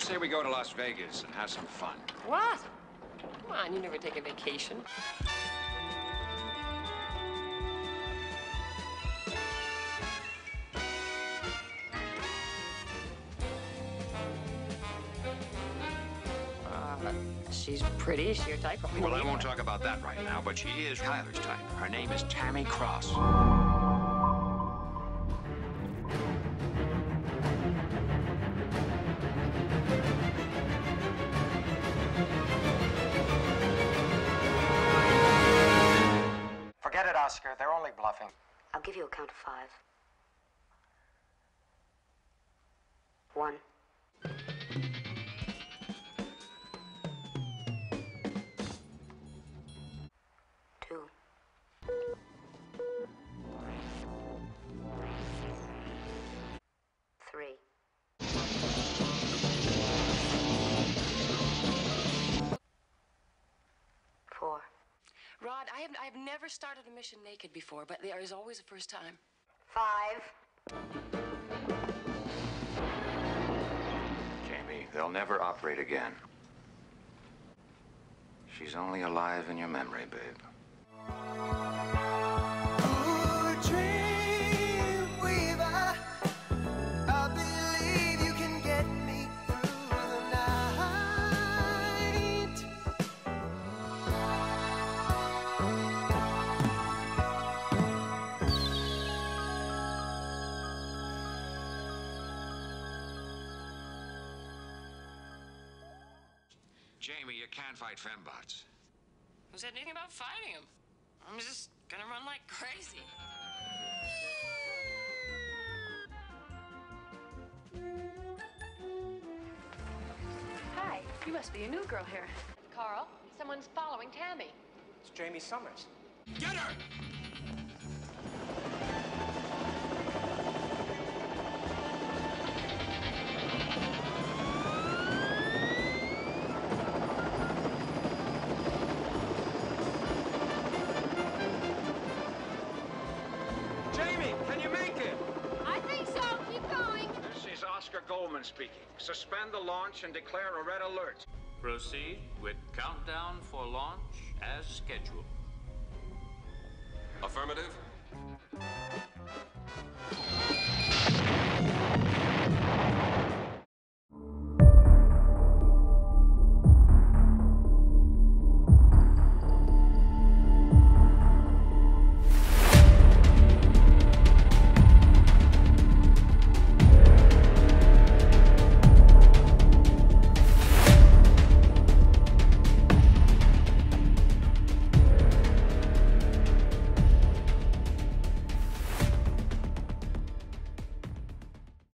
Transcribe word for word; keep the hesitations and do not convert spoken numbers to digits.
you say we go to Las Vegas and have some fun? What? Come on, you never take a vacation. She's pretty. She's your type. Probably. Well, I won't talk about that right now, but she is Tyler's type. Her name is Tammy Cross. Forget it, Oscar. They're only bluffing. I'll give you a count of five. One. Rod, I have, I have never started a mission naked before, but there is always a first time. Five. Jamie, they'll never operate again. She's only alive in your memory, babe. Jamie, you can't fight Fembots. Who said anything about fighting them? I'm just gonna run like crazy. Hi, you must be a new girl here. Carl, someone's following Tammy. It's Jamie Summers. Get her! Goldman speaking. Suspend the launch and declare a red alert. Proceed with countdown for launch as scheduled. Affirmative.